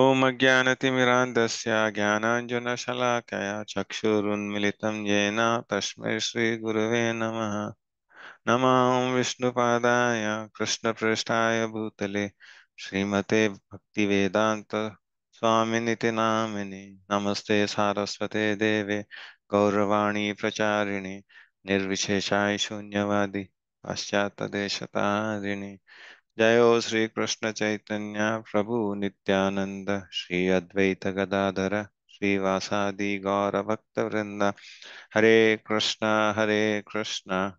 Om Ajnanatimirandasya Jnananjanashalakaya Chakshurunmilitam Yena Tasmai Shri Gurave Namaha Namah Vishnupadaya Krishna Prasthaya Bhutale Srimate Bhakti Vedanta Swaminiti Namini Namaste Saraswate Deve Gauravani Pracharini Nirvisheshai Shunyavadi Paschata Deshatarini Jayo Sri Krishna Chaitanya Prabhu Nityananda Sri Advaita Gadadhara Sri Vasadi Gaura Bhakta Vrinda Hare Krishna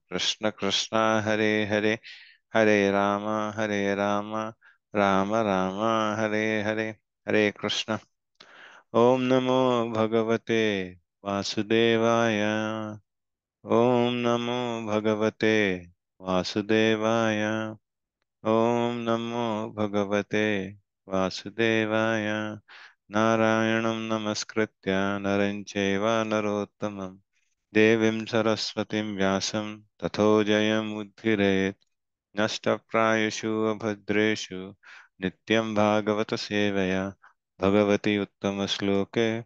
Krishna Krishna Hare Hare Hare Rama Rama Rama Hare Hare Hare Krishna. Om Namo Bhagavate Vasudevaya. Om Namo Bhagavate Vasudevaya. Om Namo Bhagavate Vasudevaya. Narayanam Namaskritya Naran Cheva Narottamam Devim Saraswatim Vyasam Tatho Jayam Udhiret Nashta Prayashu Abhadreshu Nityam Bhagavata Sevaya Bhagavati Uttamasloke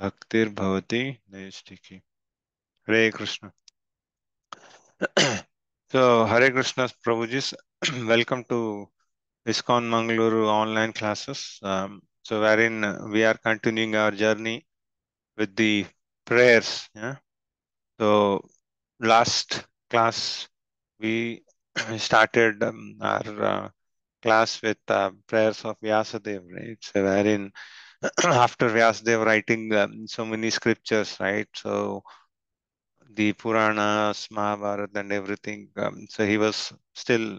Bhaktir Bhavati Naistiki. Hare Krishna. So, Hare Krishna Prabhuji's, welcome to ISKCON Mangaluru online classes. So, wherein we are continuing our journey with the prayers. Yeah? So, last class we started our class with prayers of Vyasadeva, right? So, wherein after Vyasadeva writing so many scriptures, right? So, the Puranas, Mahabharata and everything. So, he was still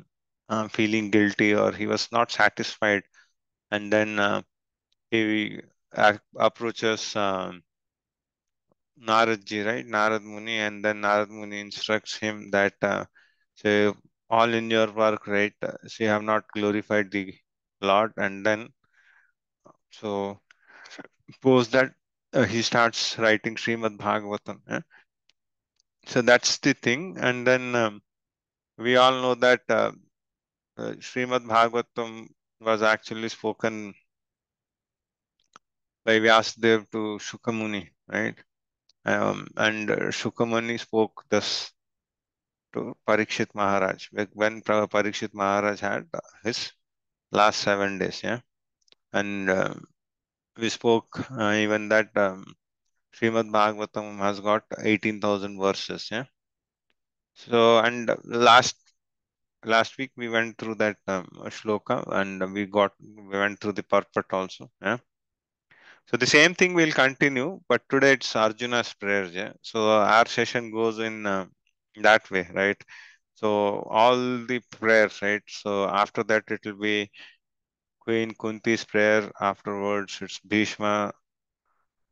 feeling guilty, or he was not satisfied. And then he approaches Naradji, right? Narad Muni, and then Narad Muni instructs him that say, all in your work, right? So you have not glorified the Lord. And then, so post that, he starts writing Srimad Bhagavatam. Eh? So that's the thing. And then we all know that Srimad Bhagavatam was actually spoken by Vyasadeva to Shukamuni, right? And Shukamuni spoke this to Parikshit Maharaj when Parikshit Maharaj had his last 7 days. Yeah, and we spoke even that Srimad Bhagavatam has got 18,000 verses. Yeah. So, and last week we went through that shloka, and we went through the purport also. Yeah. So the same thing will continue, but today it's Arjuna's prayers. Yeah. So our session goes in that way, right? So all the prayers, right? So after that it will be Queen Kunti's prayer. Afterwards it's Bhishma.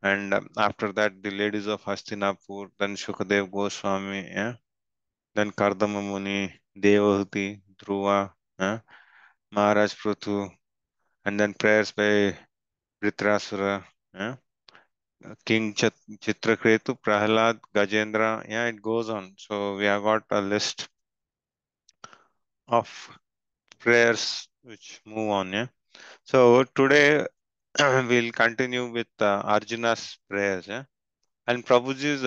And after that, the ladies of Hastinapur, then Shukadev Goswami, yeah? Then Kardamamuni, Devohuti, Dhruva, yeah? Maharaj Pruthu, and then prayers by Bhrithrasura, yeah? King Chitrakretu, Prahalad, Gajendra, yeah, it goes on. So we have got a list of prayers which move on, yeah? So today, we'll continue with Arjuna's prayers, yeah? And Prabhuji's,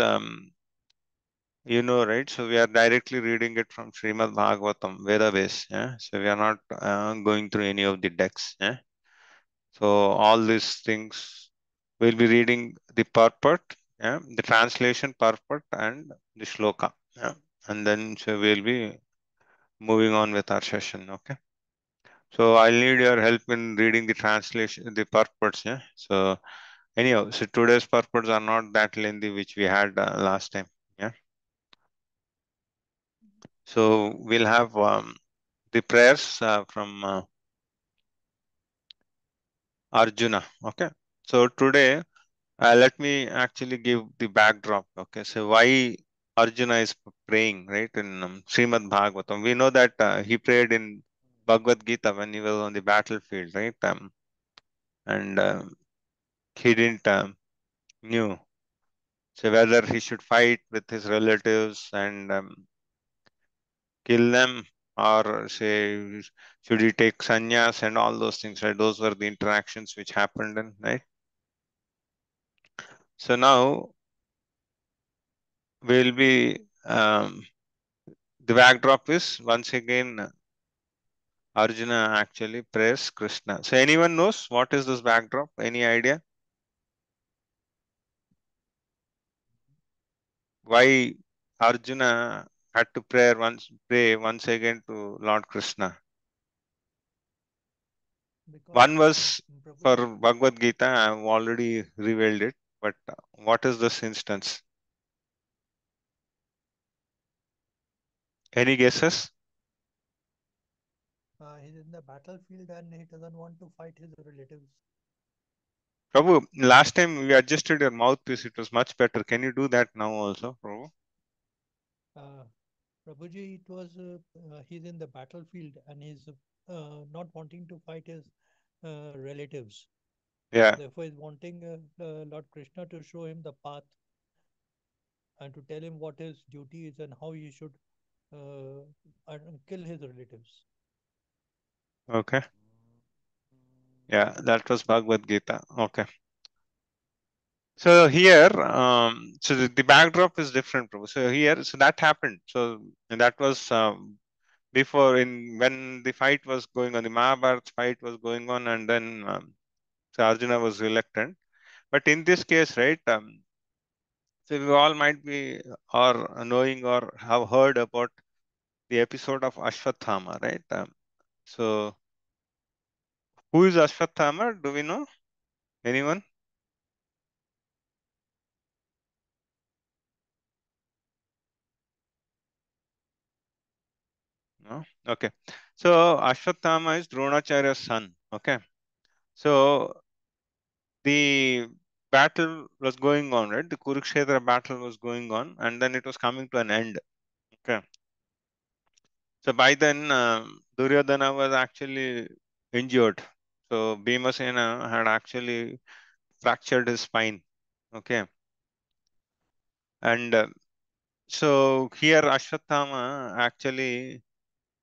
you know, right? So we are directly reading it from Srimad Bhagavatam, Veda base, yeah? So we are not going through any of the decks, yeah? So all these things, we'll be reading the purport, yeah? The translation purport and the shloka, yeah? And then so we'll be moving on with our session, okay? So I'll need your help in reading the translation, the purports. Yeah. So anyhow, so today's purports are not that lengthy, which we had last time. Yeah. So we'll have the prayers from Arjuna. Okay. So today, let me actually give the backdrop. Okay. So why Arjuna is praying, right? In Srimad Bhagavatam, we know that he prayed in Bhagavad Gita when he was on the battlefield, right? And he didn't knew so whether he should fight with his relatives and kill them or say, should he take sannyas and all those things, right? Those were the interactions which happened, and right? So now we'll be, the backdrop is once again, Arjuna actually prays Krishna. So anyone knows what is this backdrop? Any idea? Why Arjuna had to pray once again to Lord Krishna? Because one was for Bhagavad Gita, I've already revealed it. But what is this instance? Any guesses? He's in the battlefield and he doesn't want to fight his relatives. Prabhu, last time we adjusted your mouthpiece, it was much better. Can you do that now also, Prabhu? Prabhuji, it was, he's in the battlefield and he's not wanting to fight his relatives. Yeah. Therefore, he's wanting Lord Krishna to show him the path and to tell him what his duty is and how he should kill his relatives. Okay. Yeah, that was Bhagavad Gita. Okay. So here, so the backdrop is different, Prabhu. So here, so that happened. So that was before, in when the fight was going on, the Mahabharata fight was going on, and then so Arjuna was reluctant. But in this case, right, so you all might be or knowing or have heard about the episode of Ashwatthama, right? So, who is Ashwatthama? Do we know? Anyone? No? Okay. So, Ashwatthama is Dronacharya's son. Okay. So, the battle was going on, right? The Kurukshetra battle was going on, and then it was coming to an end. Okay. So, by then, Duryodhana was actually injured. So, Bhima Sena had actually fractured his spine. Okay. And so, here Ashwatthama actually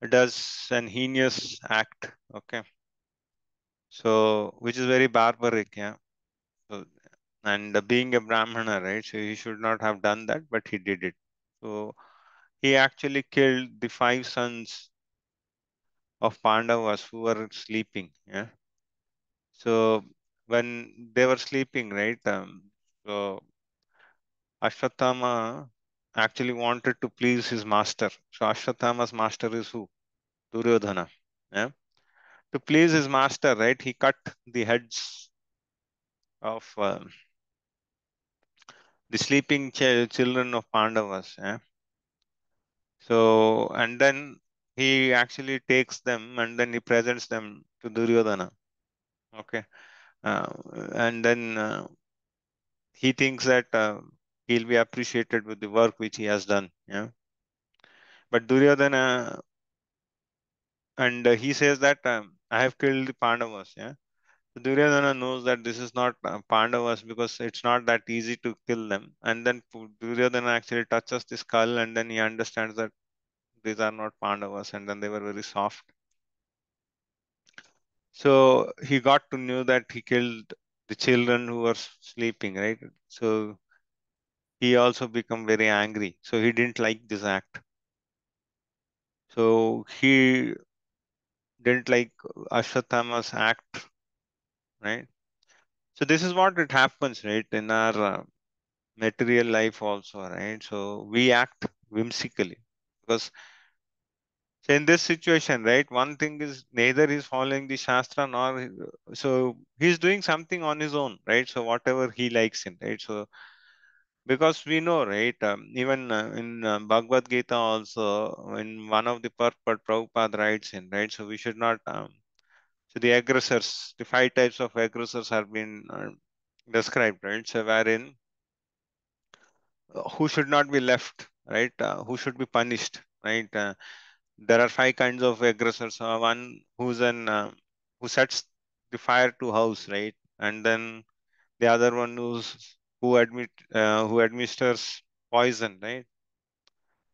does an heinous act. Okay. So, which is very barbaric. Yeah. So, and being a Brahmana, right? So, he should not have done that, but he did it. So, he actually killed the 5 sons of Pandavas who were sleeping. Yeah. So when they were sleeping, right? So Ashwatthama actually wanted to please his master. So Ashwatthama's master is who? Duryodhana. Yeah. To please his master, right? He cut the heads of the sleeping children of Pandavas. Yeah. So, and then he actually takes them and then he presents them to Duryodhana. Okay. And then he thinks that he'll be appreciated with the work which he has done. Yeah. But Duryodhana, and he says that I have killed the Pandavas. Yeah. So Duryodhana knows that this is not Pandavas because it's not that easy to kill them. And then Duryodhana actually touches the skull and then he understands that these are not Pandavas and then they were very soft. So he got to know that he killed the children who were sleeping, right? So he also became very angry. So he didn't like this act. So he didn't like Ashwatthama's act. Right. So this is what it happens, right, in our material life also, right? So we act whimsically because in this situation, right, one thing is neither he's following the Shastra nor, so he's doing something on his own, right? So whatever he likes in, right? So because we know, right, even in Bhagavad Gita also, in one of the purport, Prabhupada writes in, right? So we should not... the aggressors, the 5 types of aggressors have been described, right? So wherein who should not be left, right? Who should be punished, right? There are 5 kinds of aggressors. One who's an who sets the fire to house, right? And then the other one who administers poison, right?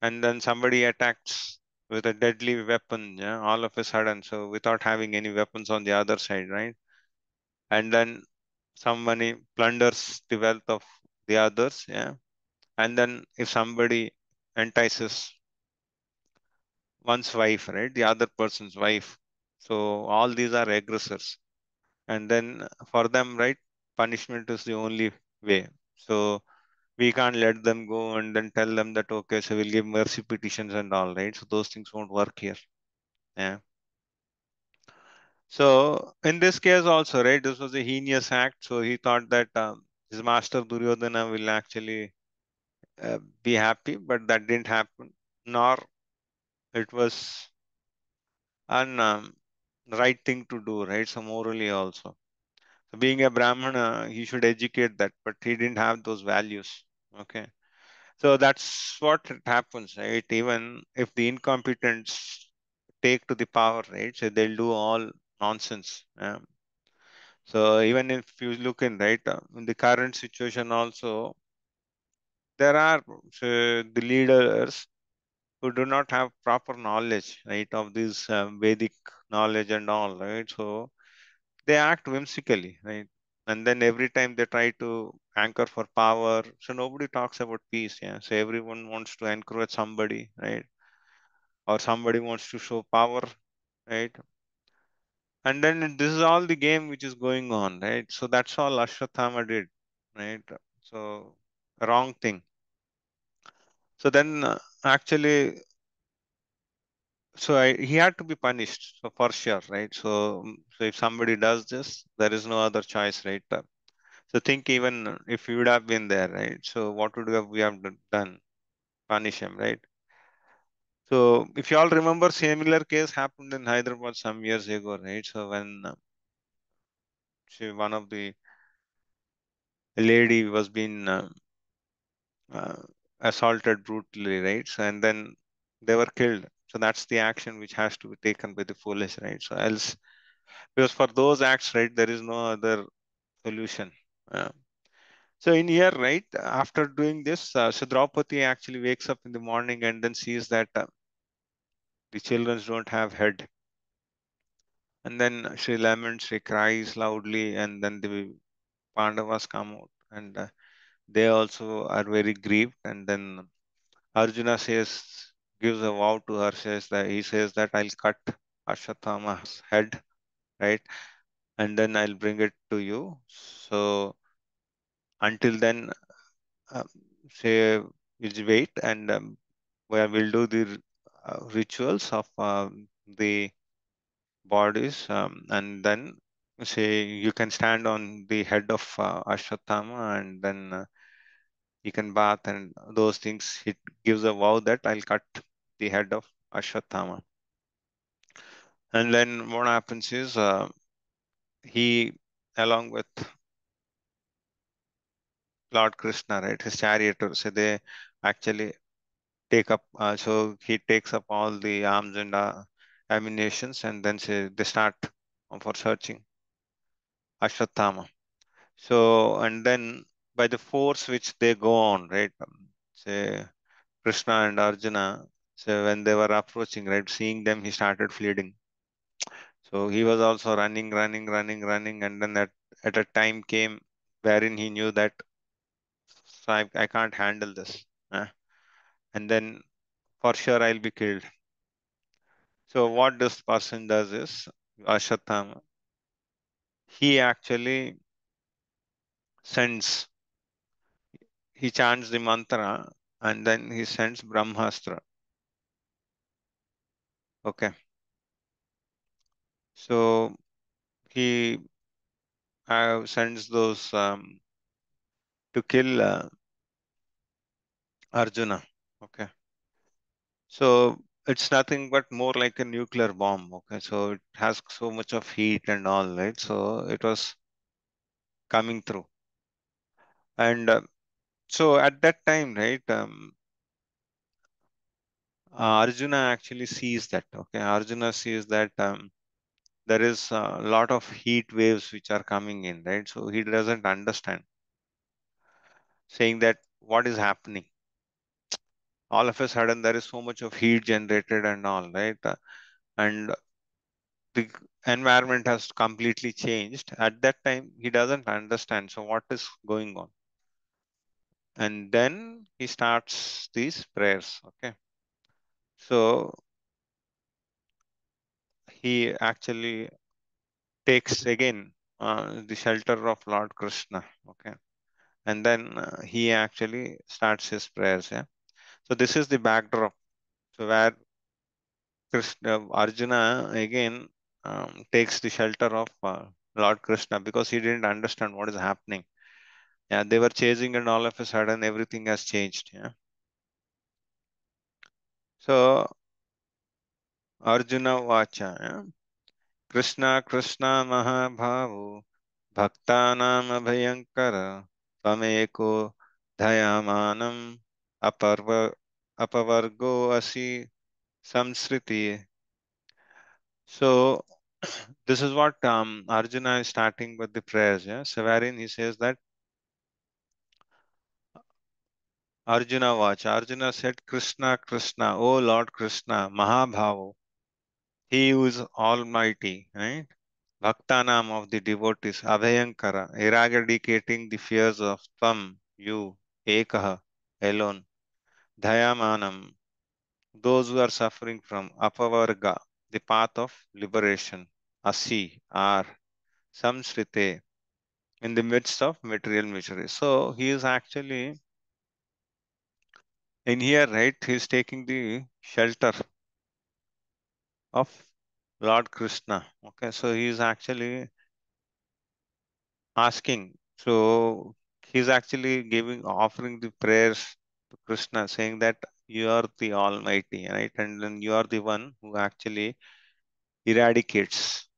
And then somebody attacks with a deadly weapon, yeah, all of a sudden, so without having any weapons on the other side, right? And then somebody plunders the wealth of the others, yeah. And then if somebody entices one's wife, right, the other person's wife, so all these are aggressors. And then for them, right, punishment is the only way. So we can't let them go and then tell them that, okay, so we'll give mercy petitions and all, right? So those things won't work here. Yeah. So in this case also, right, this was a heinous act. So he thought that his master Duryodhana will actually be happy, but that didn't happen. Nor it was an right thing to do, right? So morally also. So being a Brahmana, he should educate that, but he didn't have those values. Okay. So that's what it happens, right? Even if the incompetents take to the power, right? So they'll do all nonsense. So even if you look in, right, in the current situation also, there are the leaders who do not have proper knowledge, right, of this Vedic knowledge and all, right? So they act whimsically, right? And then every time they try to anchor for power, so nobody talks about peace, yeah? So everyone wants to encourage somebody, right? Or somebody wants to show power, right? And then this is all the game which is going on, right? So that's all Ashwatthama did, right? So wrong thing. So then actually, so he had to be punished, so for sure, right? So if somebody does this, there is no other choice, right? So think even if you would have been there, right? So what would we have done? Punish him, right? So if you all remember, similar case happened in Hyderabad some years ago, right? So when one of the lady was being assaulted brutally, right? So, and then they were killed. So that's the action which has to be taken by the police, right? So else, because for those acts, right, there is no other solution. So in here, right, after doing this, so Draupadi actually wakes up in the morning and then sees that the children don't have head. And then she laments, she cries loudly, and then the Pandavas come out and they also are very grieved. And then Arjuna gives a vow to her, he says that I'll cut Ashwatthama's head, right? And then I'll bring it to you. So until then, we'll wait and we'll do the rituals of the bodies, and then you can stand on the head of Ashwatthama, and then you can bath and those things. It gives a vow that I'll cut the head of Ashwatthama. And then what happens is he, along with Lord Krishna, right, his charioteers, so they actually take up, so he takes up all the arms and ammunitions, and then they start for searching Ashwatthama. So, and then by the force which they go on, right, Krishna and Arjuna, so when they were approaching, right, seeing them, he started fleeing. So he was also running, and then at a time came wherein he knew that, so I can't handle this. And then for sure I'll be killed. So what this person does is, Ashwatthama, he actually sends, he chants the mantra and then he sends Brahmastra. Okay. So he sends those to kill Arjuna. Okay. So it's nothing but more like a nuclear bomb. Okay. So it has so much of heat and all, right? So it was coming through. And so at that time, right, Arjuna actually sees that. Okay. Arjuna sees that there is a lot of heat waves which are coming in, right? So he doesn't understand, saying that what is happening. all of a sudden there is so much of heat generated and all, right? And the environment has completely changed. At that time, he doesn't understand. So what is going on? And then he starts these prayers, okay? So he actually takes again the shelter of Lord Krishna, okay? And then he actually starts his prayers, yeah? So this is the backdrop. So where Krishna, Arjuna again takes the shelter of Lord Krishna because he didn't understand what is happening. Yeah, they were chasing and all of a sudden everything has changed. Yeah. So Arjuna Vacha, yeah? Krishna Krishna Mahabhavu Bhaktanam Abhayankara Pameko Dhayamanam Apavargo Asi Samsriti. So this is what Arjuna is starting with the prayers. Yeah? So wherein he says that Arjuna watch. Arjuna said, Krishna, Krishna, O Lord Krishna, Mahabhava, He who is almighty, right? Bhaktanam of the devotees, Abhayankara, eradicating the fears of Tvam, you, Ekaha, alone, Dhayamanam, those who are suffering from Apavarga, the path of liberation, Asi, are, Samsrite, in the midst of material misery. So he is actually in here, right, he is taking the shelter of Lord Krishna. Okay, so he is actually asking. So he is actually offering the prayers to Krishna, saying that you are the Almighty, right? And then you are the one who actually eradicates.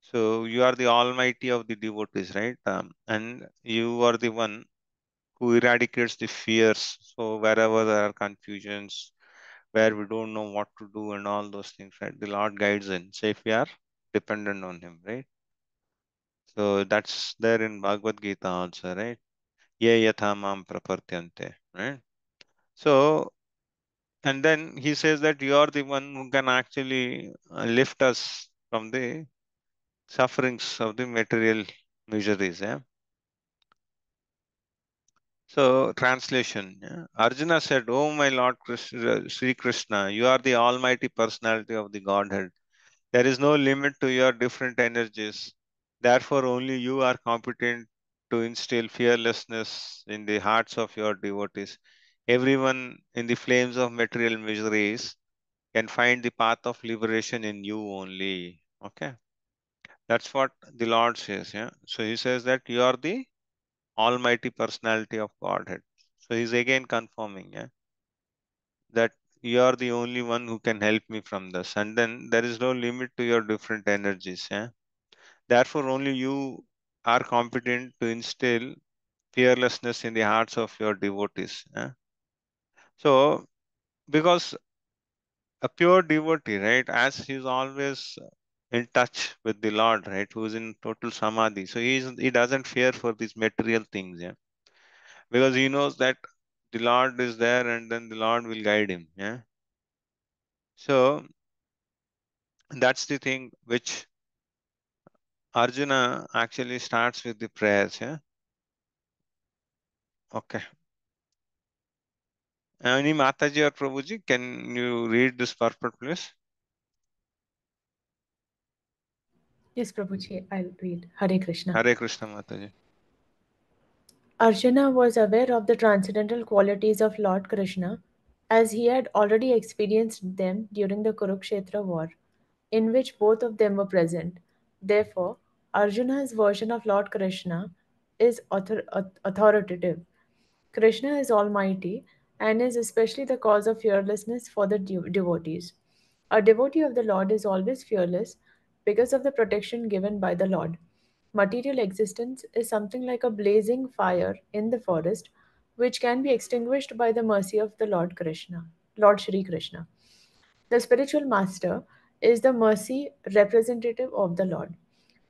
So you are the Almighty of the devotees, right? And you are the one who eradicates the fears. So wherever there are confusions, where we don't know what to do and all those things, right? The Lord guides in. So if we are dependent on Him, right? So that's there in Bhagavad Gita also, right? Ye yatha mam prapartyante, right? So, and then He says that you are the one who can actually lift us from the sufferings of the material miseries, yeah? So, translation, yeah? Arjuna said, Oh my Lord Krishna, Sri Krishna, you are the almighty personality of the Godhead. There is no limit to your different energies. Therefore, only you are competent to instill fearlessness in the hearts of your devotees. Everyone in the flames of material miseries can find the path of liberation in you only. Okay. That's what the Lord says, yeah? So, He says that you are the Almighty personality of Godhead. So he's again confirming, yeah, that you are the only one who can help me from this. And then there is no limit to your different energies. Yeah? Therefore, only you are competent to instill fearlessness in the hearts of your devotees. Yeah? So, because a pure devotee, right, as he's always in touch with the Lord, right, who is in total samadhi. So he doesn't fear for these material things, yeah, because he knows that the Lord is there and then the Lord will guide him, yeah. So that's the thing which Arjuna actually starts with the prayers, yeah. Okay. Any Mataji or Prabhuji, can you read this purport, please? Yes, Prabhuji, I'll read. Hare Krishna. Hare Krishna, Mataji. Arjuna was aware of the transcendental qualities of Lord Krishna as he had already experienced them during the Kurukshetra war, in which both of them were present. Therefore, Arjuna's version of Lord Krishna is authoritative. Krishna is almighty and is especially the cause of fearlessness for the devotees. A devotee of the Lord is always fearless because of the protection given by the Lord. Material existence is something like a blazing fire in the forest, which can be extinguished by the mercy of the Lord Krishna, Lord Shri Krishna. The spiritual master is the mercy representative of the Lord.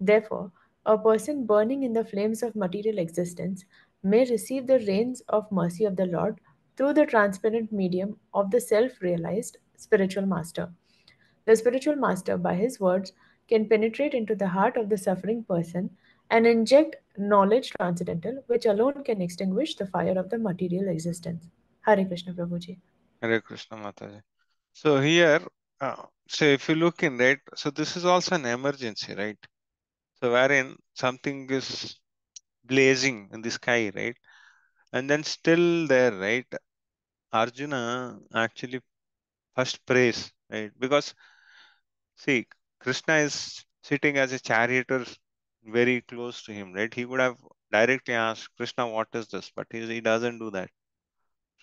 Therefore, a person burning in the flames of material existence may receive the rains of mercy of the Lord through the transparent medium of the self-realized spiritual master. The spiritual master, by his words, can penetrate into the heart of the suffering person and inject knowledge transcendental, which alone can extinguish the fire of the material existence. Hare Krishna, Prabhuji. Hare Krishna, Mataji. So here, so if you look in that, so this is also an emergency, right? So wherein something is blazing in the sky, right? And then still there, right? Arjuna actually first prays, right? Because, see, Krishna is sitting as a charioteer very close to him, right? He would have directly asked Krishna, what is this? But he doesn't do that.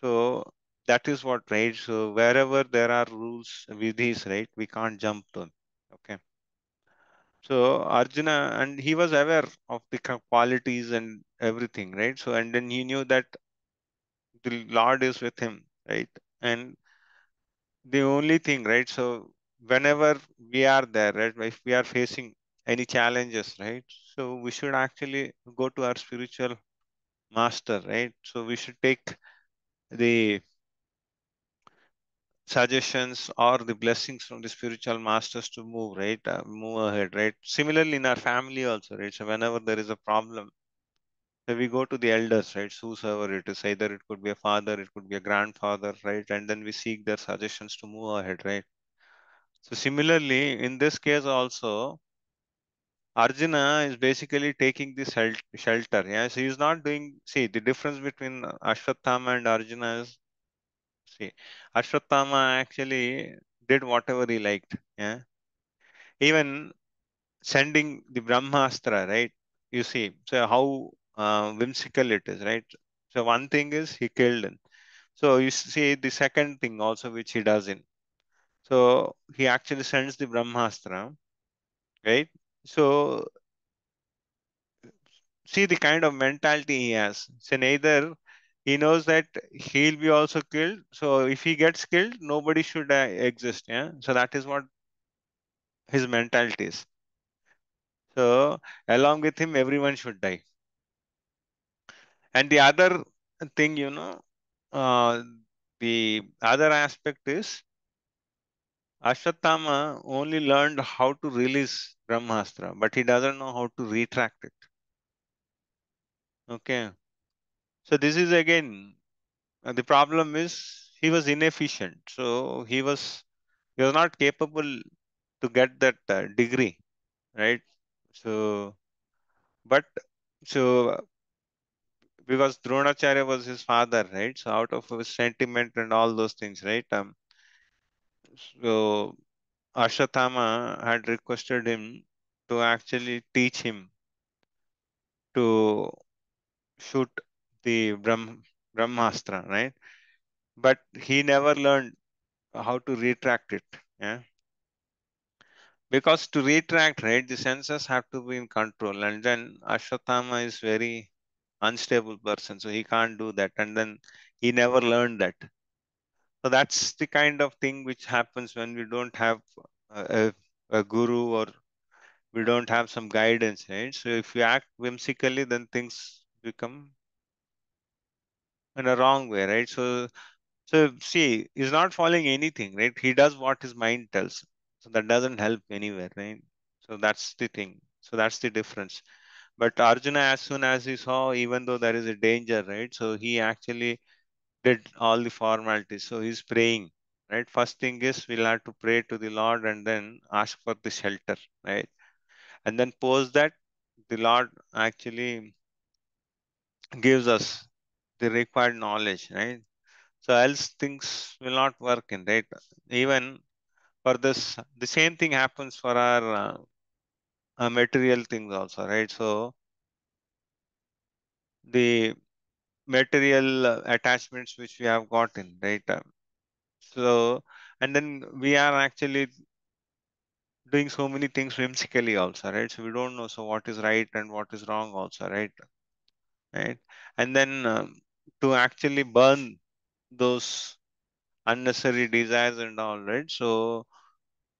So that is what, right? So wherever there are rules, vidhis, right? We can't jump to them, okay? So Arjuna, and he was aware of the qualities and everything, right? So, and then he knew that the Lord is with him, right? And the only thing, right? So whenever we are there, right? If we are facing any challenges, right? So we should actually go to our spiritual master, right? So we should take the suggestions or the blessings from the spiritual masters to move, right? Move ahead, right? Similarly, in our family also, right? So whenever there is a problem, so we go to the elders, right? Whosoever it is, either it could be a father, it could be a grandfather, right? And then we seek their suggestions to move ahead, right? So similarly, in this case also, Arjuna is basically taking this shelter. Yeah, so he's not doing, see, the difference between Ashwatthama and Arjuna is, see, Ashwatthama actually did whatever he liked. Yeah, even sending the Brahmastra, right? You see, so how whimsical it is, right? So one thing is he killed him. So you see the second thing also which he does in. So he actually sends the Brahmastra, right? So see the kind of mentality he has. So neither he knows that he'll be also killed. So if he gets killed, nobody should exist. Yeah. So that is what his mentality is. So along with him, everyone should die. And the other thing, you know, the other aspect is Ashwatthama only learned how to release Brahmastra, but he doesn't know how to retract it. Okay. So this is again, the problem is he was inefficient. So he was not capable to get that degree, right? So, but, so, because Dronacharya was his father, right? So out of his sentiment and all those things, right? So Ashwatthama had requested him to actually teach him to shoot the Brahmastra, right? But he never learned how to retract it. Yeah. Because to retract, right, the senses have to be in control. And then Ashwatthama is very unstable person. So he can't do that. And then he never learned that. So that's the kind of thing which happens when we don't have a guru or we don't have some guidance, right? So if you act whimsically, then things become in a wrong way, right? So see, he's not following anything, right? He does what his mind tells him. So that doesn't help anywhere, right? So that's the thing. So that's the difference. But Arjuna, as soon as he saw, even though there is a danger, right? So he actually did all the formalities. So he's praying, right? First thing is we'll have to pray to the Lord and then ask for the shelter, right? And then post that, the Lord actually gives us the required knowledge, right? So else things will not work in, right? Even for this, the same thing happens for our material things also, right? So the material attachments which we have gotten, right? So, and then we are actually doing so many things whimsically also, right? So we don't know, so what is right and what is wrong also, right? Right? And then to actually burn those unnecessary desires and all, right? So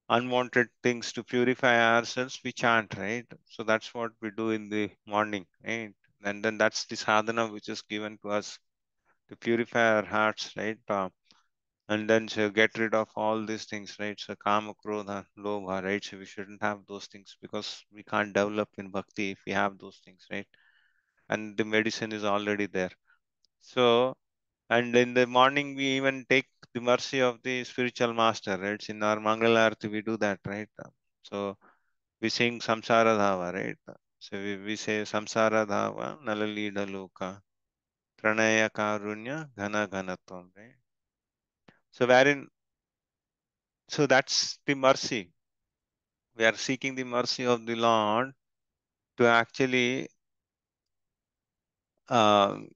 unwanted things to purify ourselves, we chant, right? So that's what we do in the morning, right? And then that's the sadhana which is given to us to purify our hearts, right? And then so get rid of all these things, right? So kama, krodha, lobha, right? So we shouldn't have those things, because we can't develop in bhakti if we have those things, right? And the medicine is already there. So, and in the morning, we even take the mercy of the spiritual master, right? In our Mangalarti, we do that, right? So we sing Samsara Dhava, right? So we say Samsara Dhava, Nalalida Loka, Pranaya Karunya, Ghana Ghanatvam, right? So that's the mercy. We are seeking the mercy of the Lord to actually shut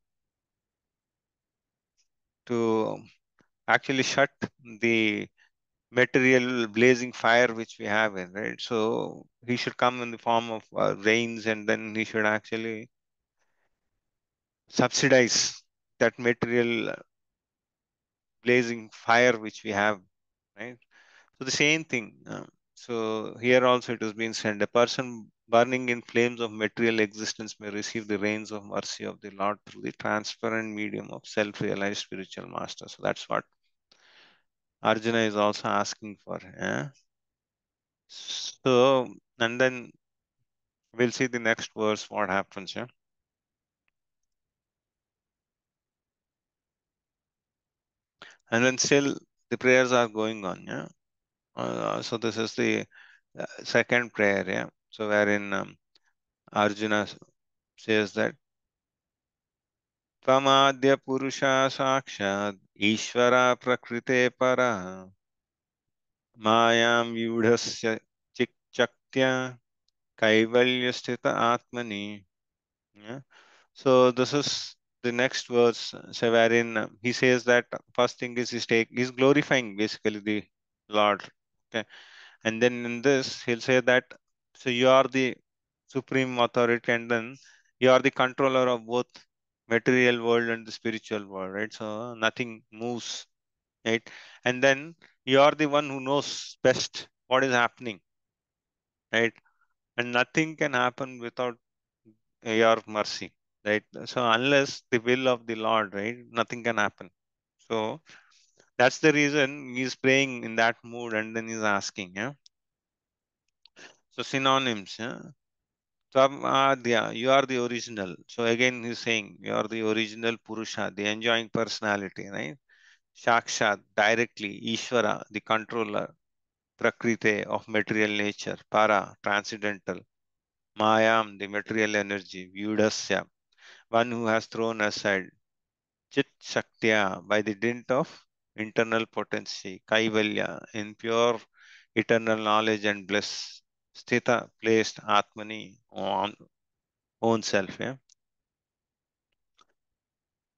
the material blazing fire which we have in, right? So he should come in the form of rains, and then he should actually subsidize that material blazing fire which we have, right? So the same thing. So here also it has been said, a person burning in flames of material existence may receive the rains of mercy of the Lord through the transparent medium of self-realized spiritual master. So that's what Arjuna is also asking for. Eh? So, and then we'll see the next verse, what happens here. Yeah? And then still the prayers are going on. Yeah. So this is the second prayer. Yeah. So wherein Arjuna says that Tvamadya Purusha Sakshad Ishvara Prakrite Paraha Mayam Yudhasya Chikchaktya Kaivalyasthita Atmani. Yeah. So this is the next verse, so wherein he says that first thing is he's glorifying basically the Lord. Okay. And then in this he'll say that, so you are the supreme authority, and then you are the controller of both material world and the spiritual world, right? So nothing moves, right? And then you are the one who knows best what is happening, right? And nothing can happen without your mercy, right? So unless the will of the Lord, right, nothing can happen. So that's the reason he's praying in that mood, and then he's asking, yeah. So synonyms, yeah. You are the original. So again, he's saying you are the original Purusha, the enjoying personality, right? Shakshat, directly. Ishvara, the controller. Prakrite, of material nature. Para, transcendental. Mayam, the material energy. Vyudhasya, one who has thrown aside. Chit Shaktya, by the dint of internal potency. Kaivalya, in pure eternal knowledge and bliss. Sthita, placed. Atmani, on own self. Yeah.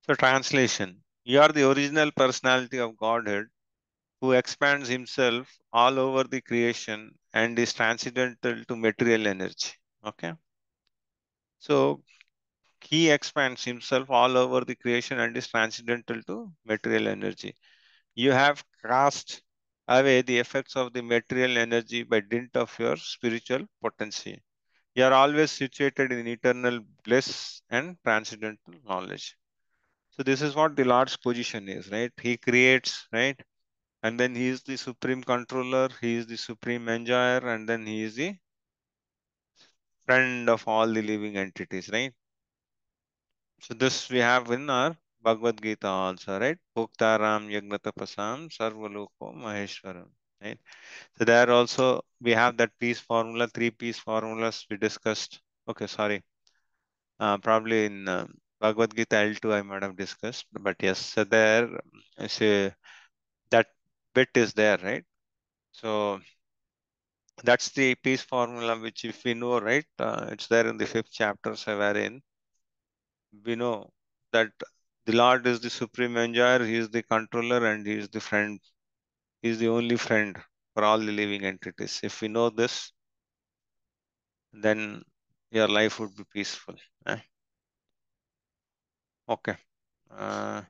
So translation, you are the original personality of Godhead who expands himself all over the creation and is transcendental to material energy. Okay. So he expands himself all over the creation and is transcendental to material energy. You have cast away the effects of the material energy by dint of your spiritual potency. You are always situated in eternal bliss and transcendental knowledge. So this is what the Lord's position is, right? He creates, right? And then he is the supreme controller, he is the supreme enjoyer, and then he is the friend of all the living entities, right? So this we have in our Bhagavad Gita also, right? Bhoktaram Yagnatapasam Sarvaloko Maheshwaram, right? So there also we have that peace formula, three peace formulas we discussed. Okay, sorry. Probably in Bhagavad Gita L2 I might have discussed, but yes, so there is that bit is there, right? So that's the peace formula which, if we know, right, it's there in the 5th chapter, so wherein we know that the Lord is the supreme enjoyer, he is the controller, and he is the friend. He is the only friend for all the living entities. If we know this, then your life would be peaceful. Eh? Okay. Prabhu,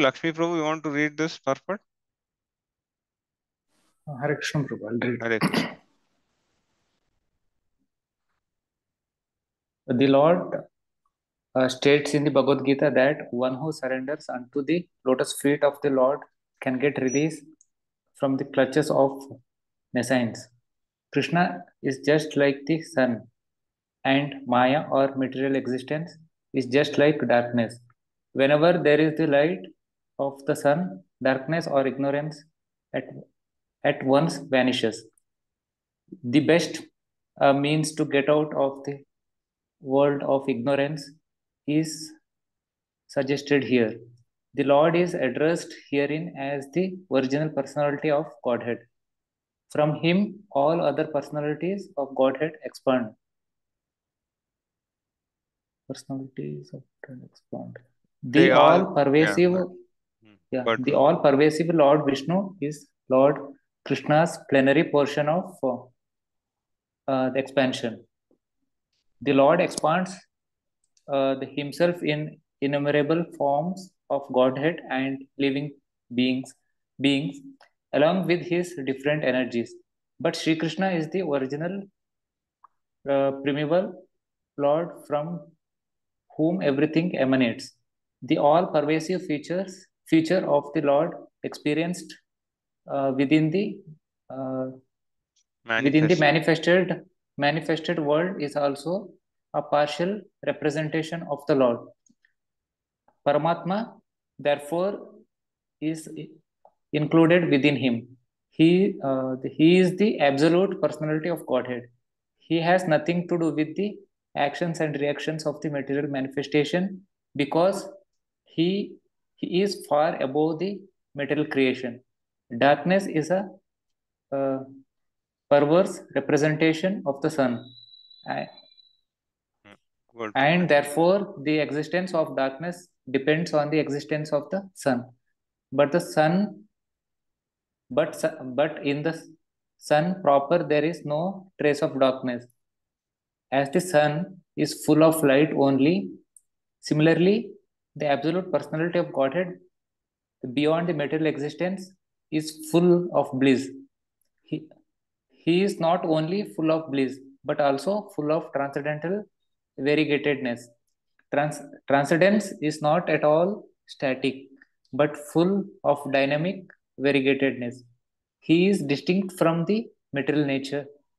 Lakshmi Prabhu, you want to read this purport? Hare Krishna Prabhu, I'll read. Hare Krishna. The Lord states in the Bhagavad Gita that one who surrenders unto the lotus feet of the Lord can get release from the clutches of nescience. Krishna is just like the sun, and Maya or material existence is just like darkness. Whenever there is the light of the sun, darkness or ignorance at once vanishes. The best means to get out of the world of ignorance is suggested here. The Lord is addressed herein as the original personality of Godhead. From him, all other personalities of Godhead expand. Personalities of Godhead expand. The all-pervasive, the all-pervasive Lord Vishnu is Lord Krishna's plenary portion of the expansion. The Lord expands himself in innumerable forms of Godhead and living beings, along with his different energies. But Sri Krishna is the original primeval Lord from whom everything emanates. The all-pervasive feature of the Lord experienced within the manifested world is also a partial representation of the Lord. Paramatma, therefore, is included within him. He is the absolute personality of Godhead. He has nothing to do with the actions and reactions of the material manifestation, because he is far above the material creation. Darkness is a perverse representation of the sun, and therefore the existence of darkness depends on the existence of the sun. But the sun, but in the sun proper there is no trace of darkness, as the sun is full of light only. Similarly, the absolute personality of Godhead beyond the material existence is full of bliss. He is not only full of bliss, but also full of transcendental variegatedness. Transcendence is not at all static, but full of dynamic variegatedness. He is distinct from the material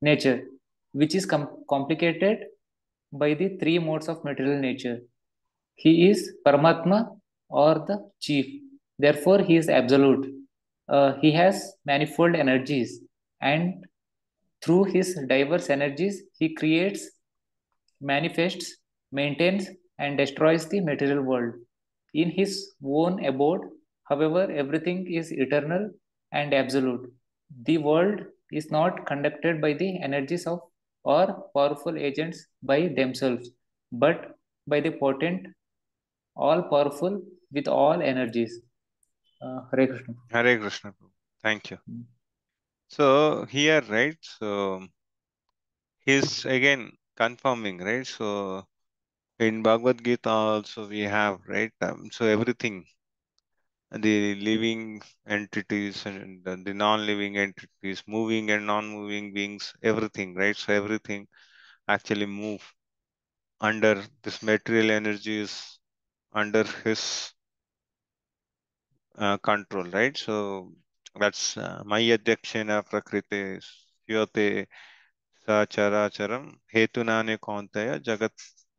nature, which is complicated by the three modes of material nature. He is Paramatma, or the chief. Therefore, he is absolute. He has manifold energies, and through his diverse energies, he creates, manifests, maintains, and destroys the material world. In his own abode, however, everything is eternal and absolute. The world is not conducted by the energies of or powerful agents by themselves, but by the potent, all-powerful with all energies. Hare Krishna. Hare Krishna. Thank you. So here, right, so he's again confirming, right? So in Bhagavad Gita also we have, right? So everything, the living entities and the non-living entities, moving and non-moving beings, everything, right? So everything actually move under this material energies, under his control, right? So that's Maya Dakshina Prakriti Syote Sacharacharam Hetunane Kauntaya Jagat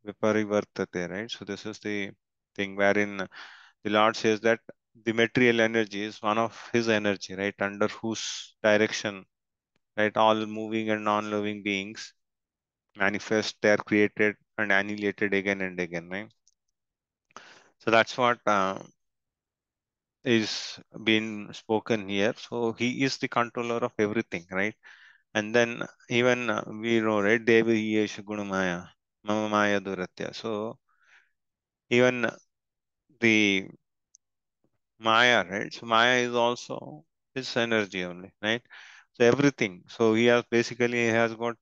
Viparivartate, right? So this is the thing wherein the Lord says that the material energy is one of his energy, right? Under whose direction, right, all moving and non-living beings manifest, they are created and annihilated again and again, right? So that's what is being spoken here. So he is the controller of everything, right? And then even we know, right, Deva Yesh Gunamaya Mama Maya Duratya. So even the Maya, right? So Maya is also his energy only, right? So everything. So he has basically has got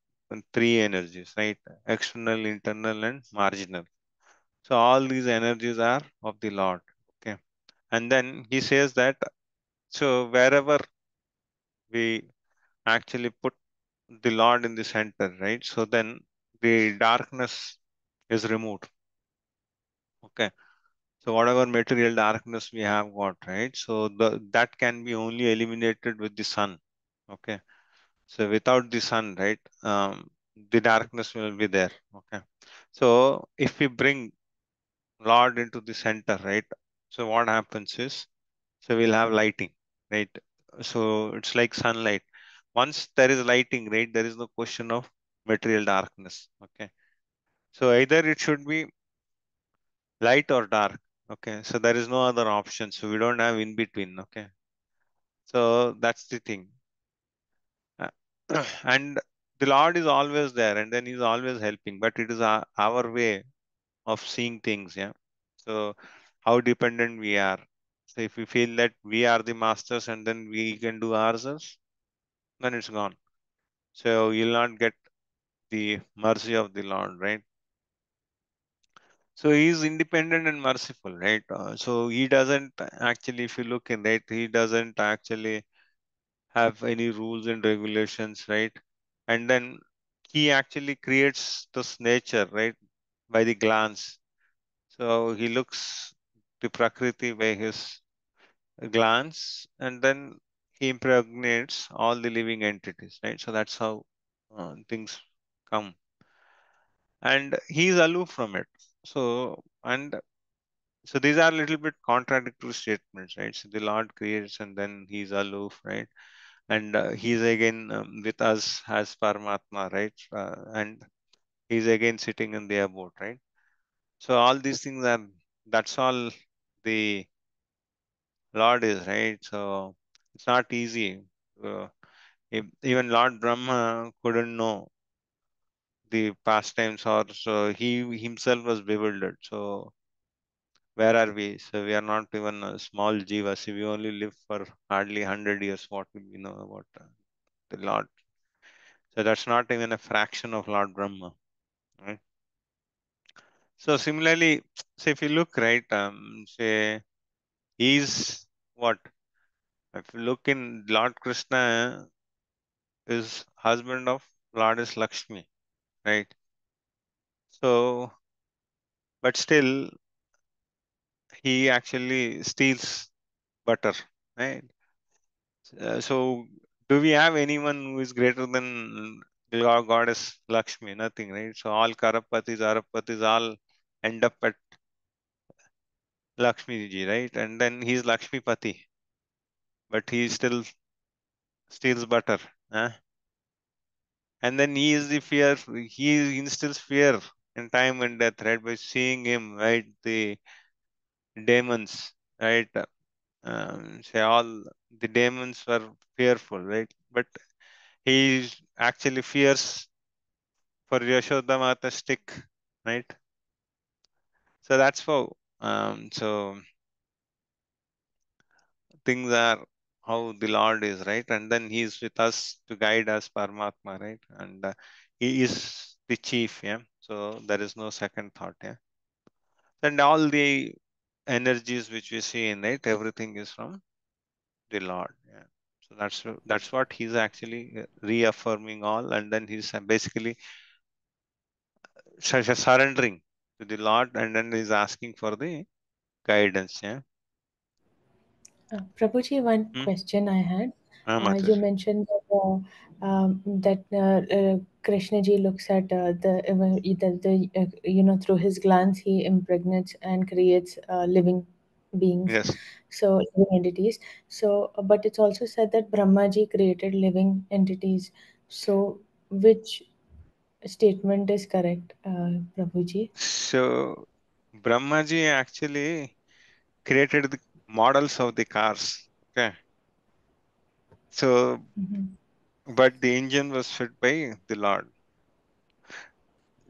three energies, right? External, internal, and marginal. So all these energies are of the Lord. Okay. And then he says that, so wherever we actually put the Lord in the center, right? So then the darkness is removed. Okay. So whatever material darkness we have got, right? So that can be only eliminated with the sun. Okay. So without the sun, right, the darkness will be there. Okay. So if we bring Lord into the center, right? So what happens is, so we'll have lighting, right? So it's like sunlight. Once there is lighting, right, there is no question of material darkness. Okay. So either it should be light or dark. Okay. So there is no other option. So we don't have in between. Okay. So that's the thing. And the Lord is always there, and then he's always helping, but it is our way of seeing things. Yeah. So how dependent we are. So if we feel that we are the masters and then we can do ourselves, then it's gone. So you'll not get the mercy of the Lord, right? So he is independent and merciful, right? So he doesn't actually, if you look in that, he doesn't actually have any rules and regulations, right? And then he actually creates this nature, right? By the glance. So he looks to Prakriti by his glance, and then he impregnates all the living entities, right? So that's how things come. And he is aloof from it. So these are a little bit contradictory statements, right? So the Lord creates and then he's aloof, right? And he's again with us as Paramatma, right? And he's again sitting in the abode, right? So all these things are, that's all the Lord is, right? So it's not easy. Even Lord Brahma couldn't know the pastimes, or so he himself was bewildered. So where are we? So we are not even a small jiva. So we only live for hardly 100 years. What will we know about the Lord? So that's not even a fraction of Lord Brahma, right? So similarly, say if you look, right, say he's what? If you look in Lord Krishna, is husband of Goddess Lakshmi. Right. So, but still, he actually steals butter, right? So, do we have anyone who is greater than Goddess Lakshmi? Nothing, right? So, all Karapatis, Arapatis, all end up at Lakshmi ji, right? And then he's Lakshmi Pati, but he still steals butter, huh? And then he is the fear, he instills fear in time and death, right? By seeing him, right? The demons, right? Say all the demons were fearful, right? But he actually fears for Yashoda Mata's stick, right? So that's how, so things are. How the Lord is, right? And then he is with us to guide us, Paramatma, right? And he is the chief, yeah? So there is no second thought, yeah? And all the energies which we see in it, everything is from the Lord, yeah? So that's what he's actually reaffirming all, and then he's basically surrendering to the Lord, and then he's asking for the guidance, yeah? Prabhuji, one question I had. You mentioned that Krishna ji looks at through his glance he impregnates and creates living beings. Yes. So living entities. So, but it's also said that Brahma ji created living entities. So, which statement is correct, Prabhuji? So, Brahma ji actually created the models of the cars, okay? So, but the engine was fit by the Lord.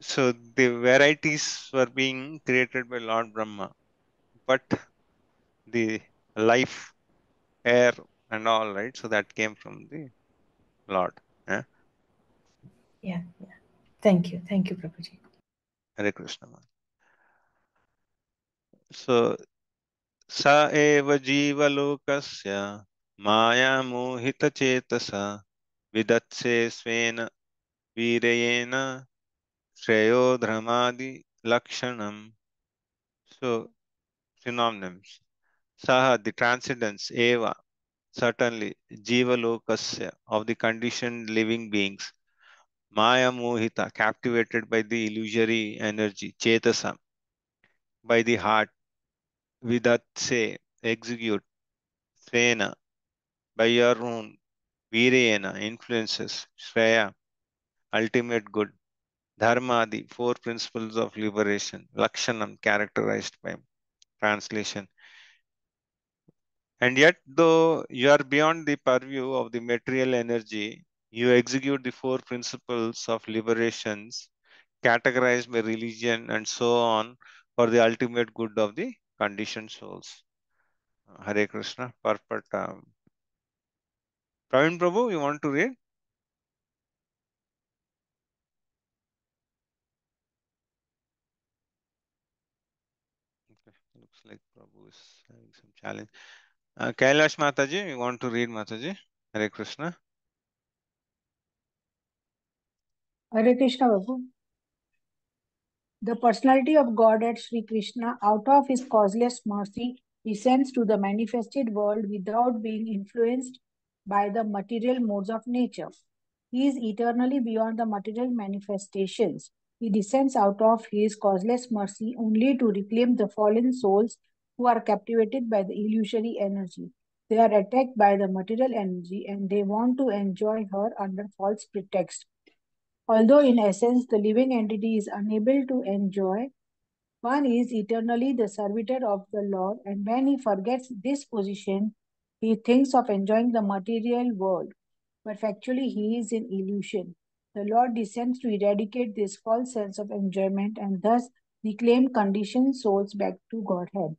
So the varieties were being created by Lord Brahma, but the life, air and all, right? So that came from the Lord. Yeah. Yeah. Yeah. Thank you. Thank you, Prabhuji. Hare Krishna. So, Sa eva jiva lokasya maya mohita chetasa vidatse svena vireyena shreyo dharmadi lakshanam So synonyms. Saha, the transcendence, eva, certainly, jiva lokasya, of the conditioned living beings, maya mohita, captivated by the illusory energy, chetasa, by the heart, vidatse, execute, sena, by your own, virena, influences, shreya, ultimate good, dharma, the four principles of liberation, lakshanam, characterized by translation. And yet, though you are beyond the purview of the material energy, you execute the four principles of liberations categorized by religion and so on for the ultimate good of the conditioned souls. Hare Krishna, purport. Praveen Prabhu, you want to read? Okay, looks like Prabhu is having some challenge. Kailash Mataji, you want to read, Mataji? Hare Krishna. Hare Krishna, Babu. The personality of Godhead Sri Krishna, out of his causeless mercy, descends to the manifested world without being influenced by the material modes of nature. He is eternally beyond the material manifestations. He descends out of his causeless mercy only to reclaim the fallen souls who are captivated by the illusory energy. They are attacked by the material energy and they want to enjoy her under false pretext. Although in essence the living entity is unable to enjoy, one is eternally the servitor of the Lord, and when he forgets this position, he thinks of enjoying the material world, but factually he is in illusion. The Lord descends to eradicate this false sense of enjoyment and thus reclaim conditioned souls back to Godhead.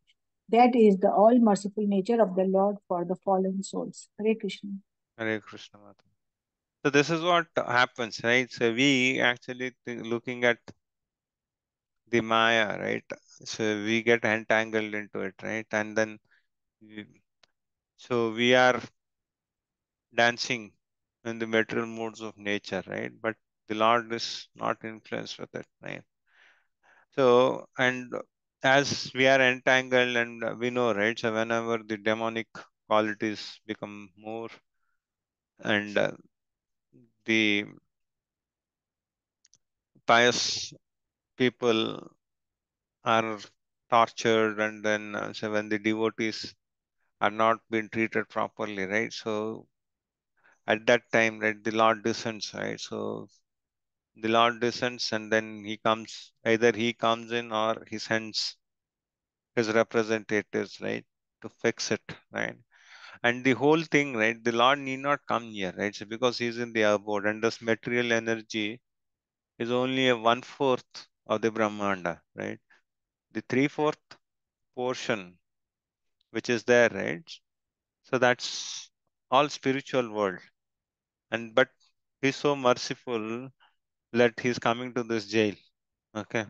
That is the all-merciful nature of the Lord for the fallen souls. Hare Krishna. Hare Krishna. So this is what happens, right? So we actually looking at the Maya, right? So we get entangled into it, right? And then, so we are dancing in the material modes of nature, right? But the Lord is not influenced with it, right? So, and as we are entangled and we know, right? So whenever the demonic qualities become more and the pious people are tortured, and then so when the devotees are not being treated properly, right? So at that time, right, the Lord descends, right? So the Lord descends and then he comes, either he comes in or he sends his representatives, right, to fix it, right? And the whole thing, right, the Lord need not come here, right? So because he is in the abode, and this material energy is only a 1/4 of the Brahmanda, right? The 3/4 portion which is there, right? So that's all spiritual world. And but he's so merciful that he's coming to this jail. Okay.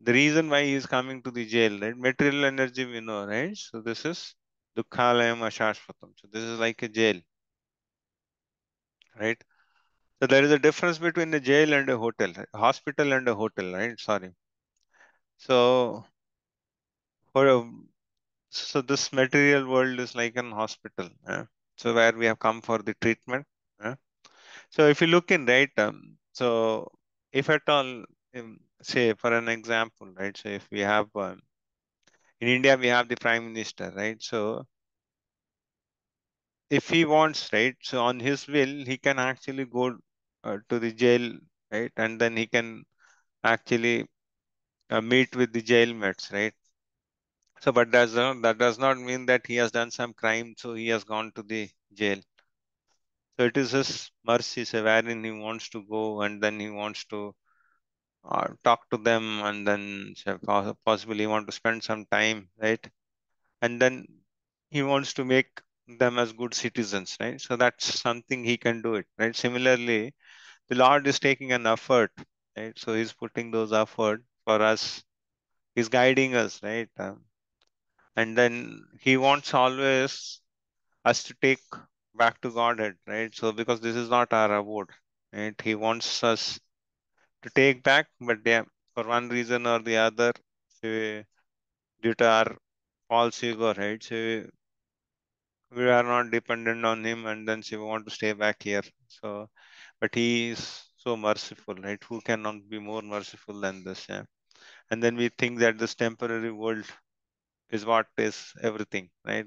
The reason why he is coming to the jail, right? Material energy we know, right? So this is Dukkhalayam Ashashvatam. So this is like a jail. Right? So there is a difference between a jail and a hotel, right? Hospital and a hotel, right? Sorry. So this material world is like an hospital. So where we have come for the treatment. So if you look in, right? So if at all, say for an example, right? So if we have, in India, we have the Prime Minister, right? So if he wants, right? So on his will, he can actually go to the jail, right? And then he can actually meet with the jailmates, right? So but that does not mean that he has done some crime, so he has gone to the jail. So it is his mercy, so wherein he wants to go and then he wants to talk to them, and then so possibly want to spend some time, right? And then he wants to make them as good citizens, right? So that's something he can do it, right? Similarly, the Lord is taking an effort, right? So he's putting those effort for us. He's guiding us, right? And then he wants always us to take back to Godhead, right? So because this is not our abode, right? He wants us to take back, but yeah, for one reason or the other, Data are all Shiva, right? So we are not dependent on him, and then Shiva want to stay back here. So, but he is so merciful, right? Who cannot be more merciful than this? Yeah? And then we think that this temporary world is what is everything, right?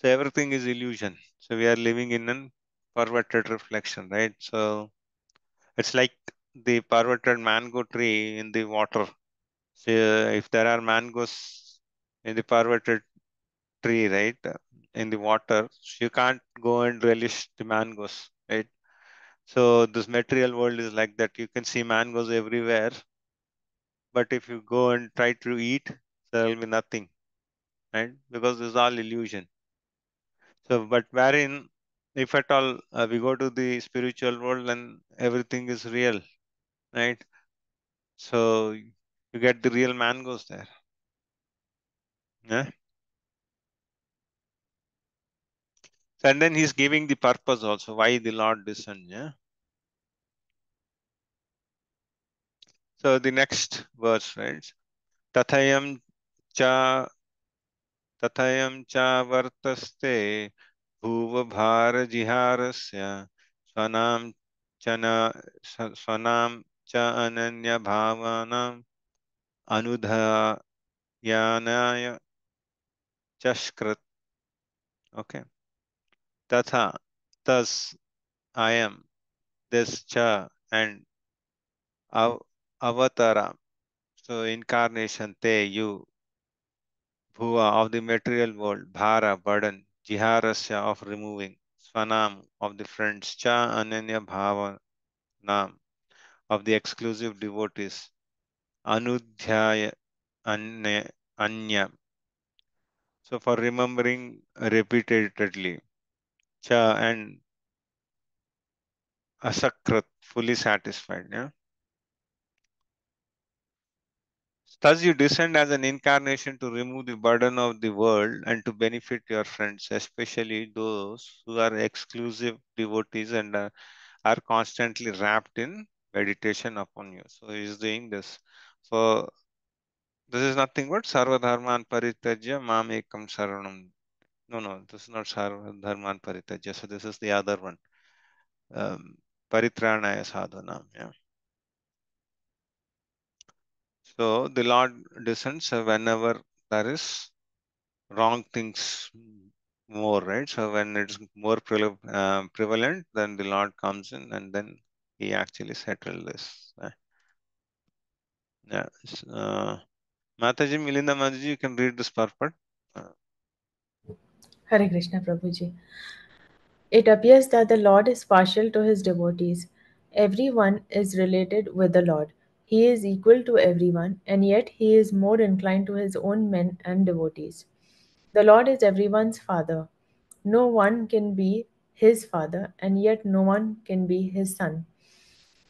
So everything is illusion. So we are living in an perverted reflection, right? So it's like the perverted mango tree in the water. So if there are mangoes in the perverted tree, right, in the water, you can't go and relish the mangoes, right? So this material world is like that. You can see mangoes everywhere, but if you go and try to eat, there will be nothing, right? Because this is all illusion. So, but wherein, if at all, we go to the spiritual world and everything is real, right? So you get the real mangoes there. Yeah. And then he's giving the purpose also, why the Lord descended. Yeah? So the next verse, right? Tathayam cha vartaste bhuva bhara jiharasya swanam cha ananya bhavanam anudha yanaya chashkrit. Okay. Tatha, thus, I am, this cha, and avatara, so incarnation, te, you, bhuva, of the material world, bhara, burden, jiharasya, of removing, swanam, of the friends, cha, ananya bhava, nam, of the exclusive devotees, anudhyaya, anya, so for remembering repeatedly. Cha and asakrat, fully satisfied. Yeah? Thus you descend as an incarnation to remove the burden of the world and to benefit your friends, especially those who are exclusive devotees and are constantly wrapped in meditation upon you. So he is doing this. So this is nothing but sarva dharman parityajya mam ekam saranam. No, this is not sarva dharman parityajya. So this is the other one. Paritranaya sadhanam. Yeah. So the Lord descends whenever there is wrong things more, right? So when it's more prevalent, then the Lord comes in and then he actually settles this. Yeah. Mataji, Milinda Mataji, you can read this purport. Hare Krishna Prabhuji. It appears that the Lord is partial to his devotees. Everyone is related with the Lord. He is equal to everyone, and yet he is more inclined to his own men and devotees. The Lord is everyone's father. No one can be his father, and yet no one can be his son.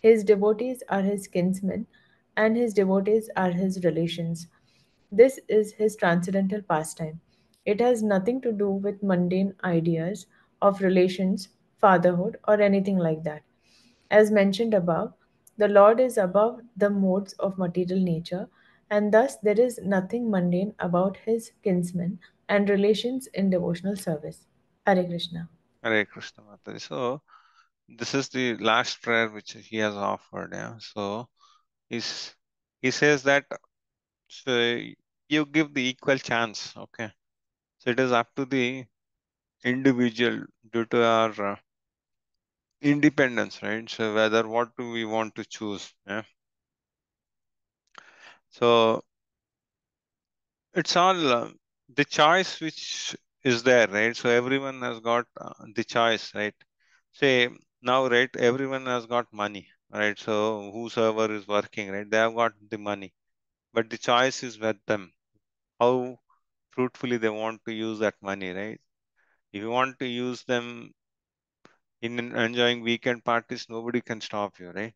His devotees are his kinsmen, and his devotees are his relations. This is his transcendental pastime. It has nothing to do with mundane ideas of relations, fatherhood, or anything like that. As mentioned above, the Lord is above the modes of material nature, and thus there is nothing mundane about his kinsmen and relations in devotional service. Hare Krishna. Hare Krishna, Mataji. So, this is the last prayer which he has offered. Yeah? So, he says that so you give the equal chance, okay? So it is up to the individual due to our independence, right? So whether what do we want to choose. Yeah? So it's all the choice which is there, right? So everyone has got the choice, right? Say now, right, everyone has got money, right? So whosoever is working, right, they have got the money. But the choice is with them. How fruitfully they want to use that money, right? If you want to use them in enjoying weekend parties, nobody can stop you, right?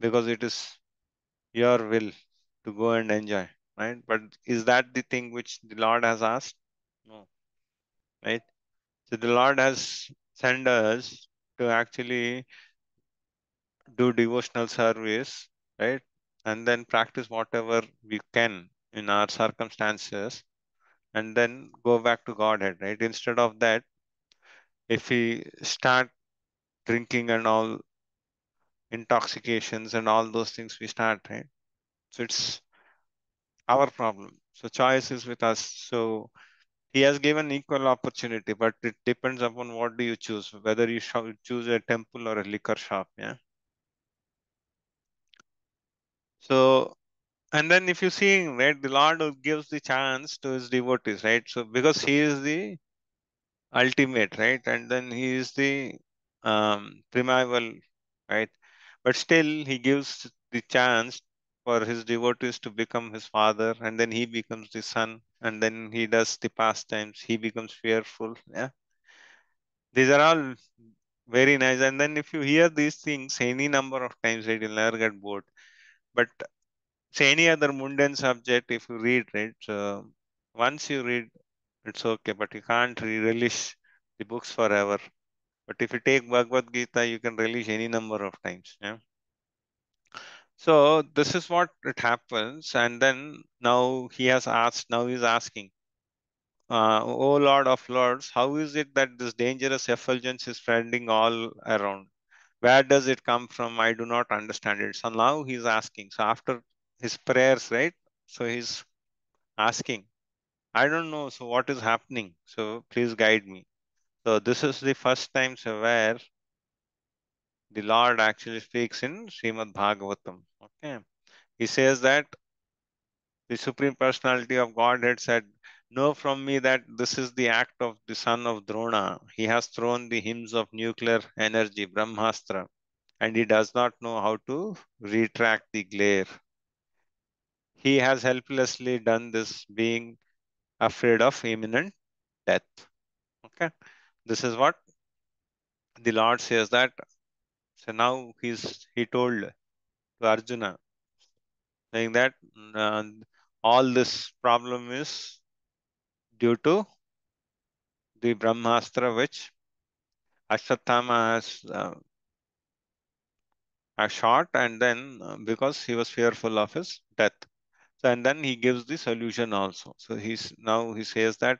Because it is your will to go and enjoy, right? But is that the thing which the Lord has asked? No, right? So the Lord has sent us to actually do devotional service, right? And then practice whatever we can in our circumstances and then go back to Godhead, right? Instead of that, if we start drinking and all intoxications and all those things we start, right? So it's our problem. So choice is with us. So he has given equal opportunity, but it depends upon what do you choose, whether you choose a temple or a liquor shop, yeah? So, and then if you see, right, the Lord gives the chance to his devotees, right? So because he is the ultimate, right? And then he is the primeval, right? But still he gives the chance for his devotees to become his father, and then he becomes the son, and then he does the pastimes, he becomes fearful, yeah? These are all very nice. And then if you hear these things any number of times, right, you'll never get bored. But say any other mundane subject, if you read, right, so once you read, it's okay, but you can't relish the books forever. But if you take Bhagavad Gita, you can relish any number of times, yeah? So this is what it happens. And then now he has asked, now he's asking, O Lord of Lords, how is it that this dangerous effulgence is spreading all around? Where does it come from? I do not understand it. So now he's asking. So after his prayers, right? So he's asking, I don't know. So what is happening? So please guide me. So this is the first time where the Lord actually speaks in Srimad Bhagavatam. Okay. He says that the Supreme Personality of Godhead said, know from me that this is the act of the son of Drona. He has thrown the hymns of nuclear energy, Brahmastra, and he does not know how to retract the glare. He has helplessly done this, being afraid of imminent death. Okay. This is what the Lord says that. So now he told to Arjuna, saying that all this problem is due to the Brahmastra which Ashwatthama has shot, and then because he was fearful of his death. So, and then he gives the solution also. So now he says that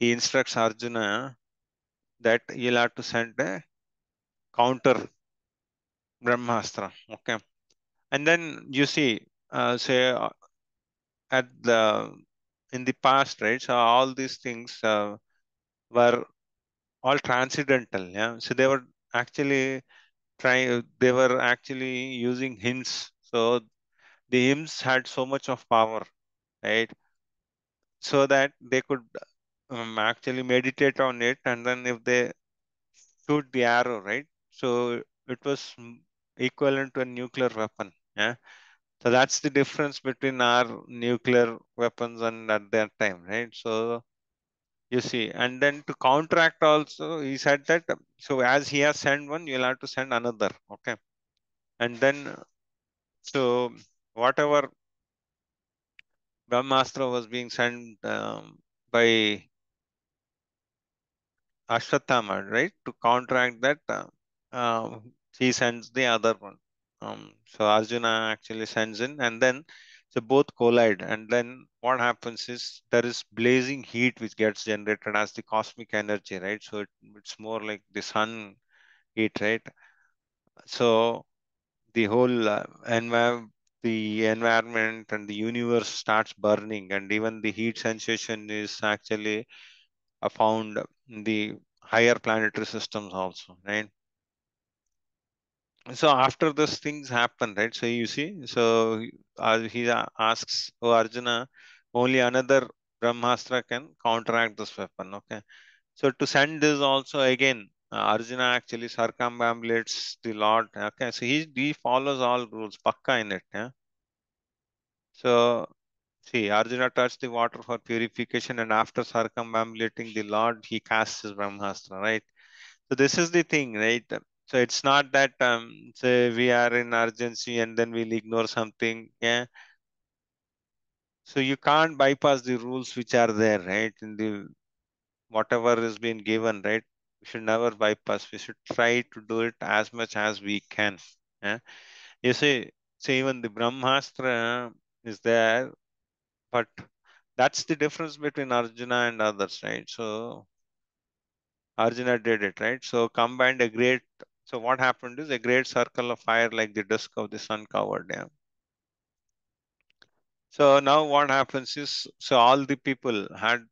he instructs Arjuna that you'll have to send a counter Brahmastra, okay? And then you see, say in the past, right? So all these things were all transcendental, yeah? So they were actually using hints. So the hymns had so much of power, right? So that they could actually meditate on it, and then if they shoot the arrow, right? So it was equivalent to a nuclear weapon. Yeah. So that's the difference between our nuclear weapons and at that time, right? So you see, and then to counteract also, he said that, so as he has sent one, you'll have to send another. Okay. And then, so whatever Brahmastra was being sent by Ashwatthama, right? To counteract that, he sends the other one. So Arjuna actually sends in, and then so both collide. And then what happens is there is blazing heat which gets generated as the cosmic energy, right? So it's more like the sun heat, right? So the whole the environment and the universe starts burning, and even the heat sensation is actually found in the higher planetary systems also, right? So after this things happen, right? So you see, so he asks, oh Arjuna, only another Brahmastra can counteract this weapon, okay? So to send this also again, Arjuna actually circumambulates the Lord, okay? So he follows all rules, pakka in it, yeah? So see, Arjuna touched the water for purification, and after circumambulating the Lord, he casts his Brahmastra, right? So this is the thing, right? So it's not that say we are in urgency and then we'll ignore something, yeah? So you can't bypass the rules which are there, right? In the whatever is being given, right? We should never bypass. We should try to do it as much as we can, yeah? You see, even the Brahmastra is there, but that's the difference between Arjuna and others, right? So Arjuna did it, right? So combined a great, so what happened is a great circle of fire like the disk of the sun covered them. Yeah. So now what happens is, so all the people had,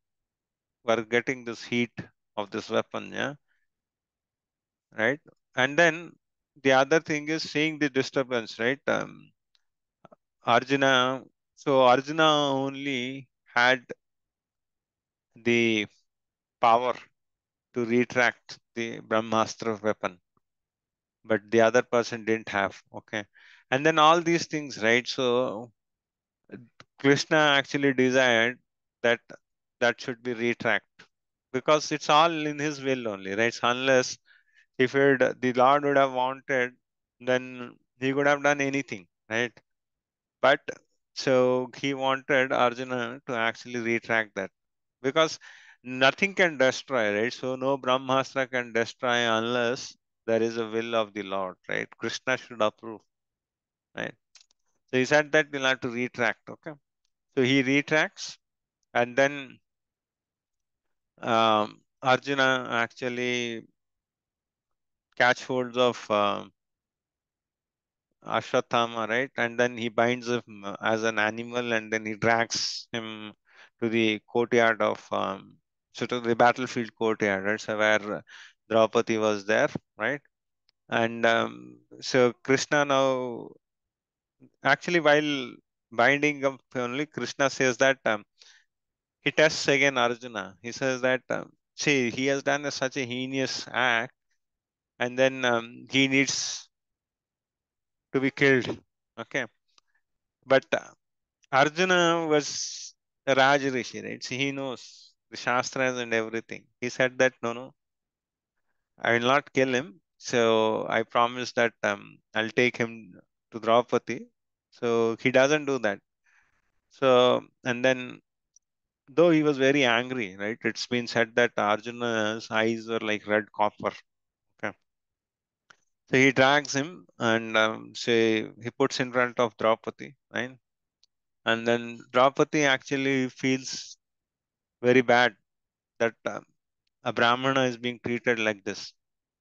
were getting this heat of this weapon, yeah, right? And then the other thing is seeing the disturbance, right? Arjuna, so Arjuna only had the power to retract the Brahmastra weapon, but the other person didn't have, okay? And then all these things, right? So Krishna actually desired that that should be retracted because it's all in his will only, right? Unless if it, the Lord would have wanted, then he could have done anything, right? But so he wanted Arjuna to actually retract that because nothing can destroy, right? So no Brahmastra can destroy unless there is a will of the Lord, right? Krishna should approve, right? So he said that we'll have to retract, okay? So he retracts, and then Arjuna actually catch holds of Ashwatthama, right? And then he binds him as an animal, and then he drags him to the courtyard of, so to the battlefield courtyard, right? So where Draupadi was there, right? And so Krishna now, actually while binding up only, Krishna says that, he tests again Arjuna. He says that, see, he has done such a heinous act, and then he needs to be killed, okay? But Arjuna was a Raj Rishi, right? So he knows the Shastras and everything. He said that, no, I will not kill him. So I promise that I'll take him to Draupadi. So he doesn't do that. So, and then, though he was very angry, right? It's been said that Arjuna's eyes were like red copper. Okay. So he drags him and he puts in front of Draupadi, right? And then Draupadi actually feels very bad that a Brahmana is being treated like this.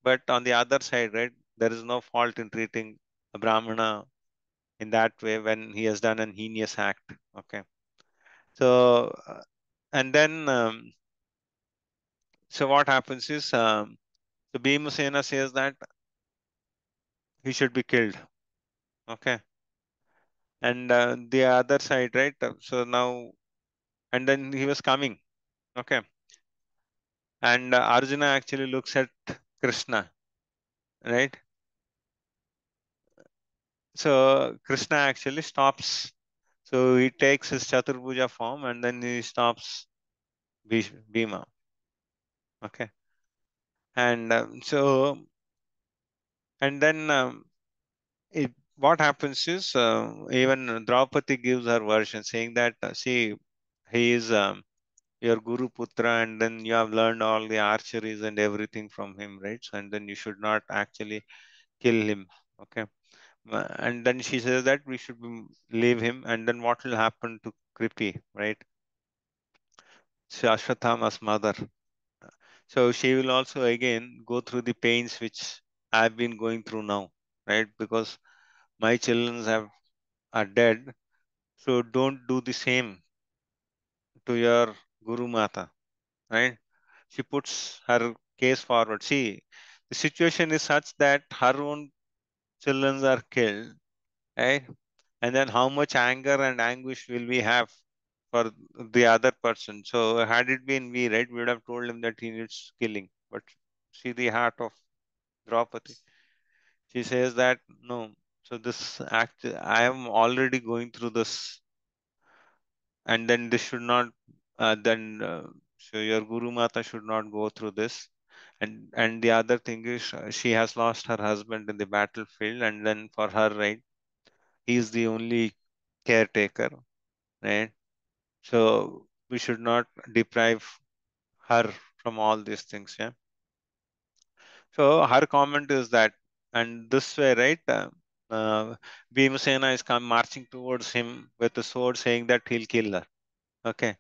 But on the other side, right, there is no fault in treating a Brahmana in that way when he has done an heinous act. Okay. So, and then, so what happens is, so Bhima Sena says that he should be killed, okay? And the other side, right? So now, and then he was coming, okay? And Arjuna actually looks at Krishna, right? So Krishna actually stops. So he takes his Chaturbuja form and then he stops Bhima. Okay. And what happens is even Draupadi gives her version saying that, see, he is your Guru Putra and then you have learned all the archeries and everything from him, right? So, and then you should not actually kill him. Okay. And then she says that we should leave him, and then what will happen to Kripi, right? So Ashwatthama's mother. So she will also again go through the pains which I've been going through now, right? Because my children are dead. So don't do the same to your Guru Mata, right? She puts her case forward. See, the situation is such that her own children are killed, right? And then how much anger and anguish will we have for the other person? So had it been we, right, we would have told him that he needs killing. But see the heart of Draupadi. She says that, no, so this act, I am already going through this. And then this should not, so your Guru Mata should not go through this. And the other thing is, she has lost her husband in the battlefield, and then for her, right, he is the only caretaker, right? So we should not deprive her from all these things, yeah? So her comment is that, and this way, right, Bhima Sena is come marching towards him with the sword, saying that he'll kill her. Okay.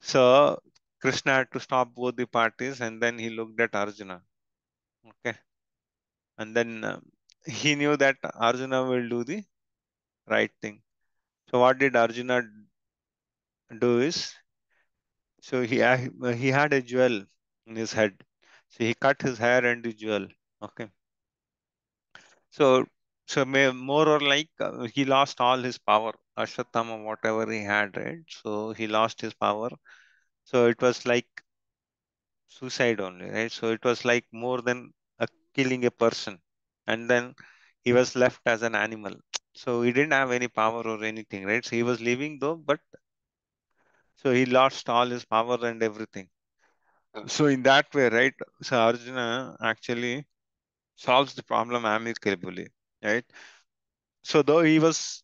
So Krishna had to stop both the parties, and then he looked at Arjuna. Okay. And then he knew that Arjuna will do the right thing. So what did Arjuna do is, so he had a jewel in his head. So he cut his hair and the jewel. Okay. So more or like he lost all his power. Ashwatthama, whatever he had, right? So he lost his power. So it was like suicide only, right? So it was like more than killing a person. And then he was left as an animal. So he didn't have any power or anything, right? So he was living though, but so he lost all his power and everything. So in that way, right? So Arjuna actually solves the problem amicably, right? So though he was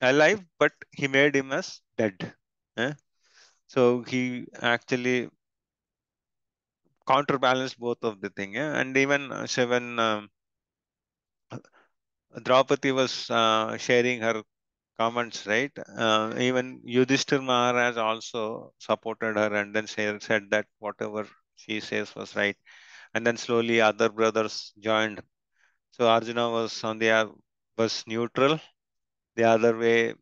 alive, but he made him as dead. Eh? So he actually counterbalanced both of the thing. Eh? And even so when Draupadi was sharing her comments, right? Even Yudhishthira Maharaj also supported her and then said that whatever she says was right. And then slowly other brothers joined. So Arjuna was neutral. The other way,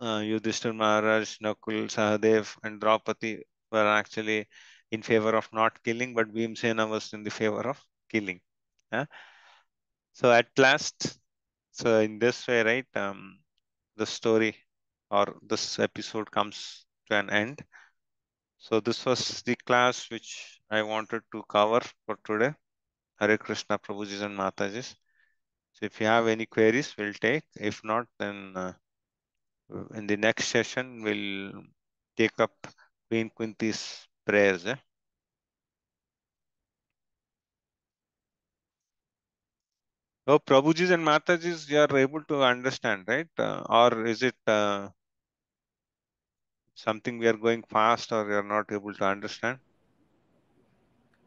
Yudhishthira Maharaj, Nakul, Sahadev and Draupadi were actually in favor of not killing, but Bhimsena was in the favor of killing. Yeah? So at last, so in this way, right, the story or this episode comes to an end. So this was the class which I wanted to cover for today. Hare Krishna, Prabhujis and Matajis. So if you have any queries, we'll take. If not, then in the next session, we'll take up Queen Kunti's prayers. Eh? So Prabhujis and Matajis, you are able to understand, right? Or is it something we are going fast or you are not able to understand?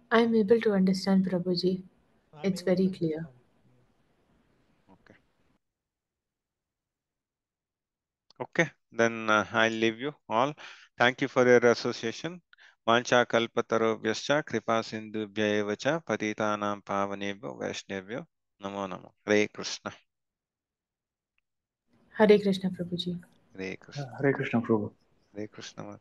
I am able to understand, Prabhuji. It's very clear. Okay. Okay. Then I'll leave you all. Thank you for your association. Mancha kalpataro vyascha kripa sindhu bhyevacha patitanam pavanebhyo vaishnevyo namo namo. Hare Krishna. Hare Krishna, Prabhuji. Hare Krishna. Hare Krishna, Prabhu. Hare Krishna.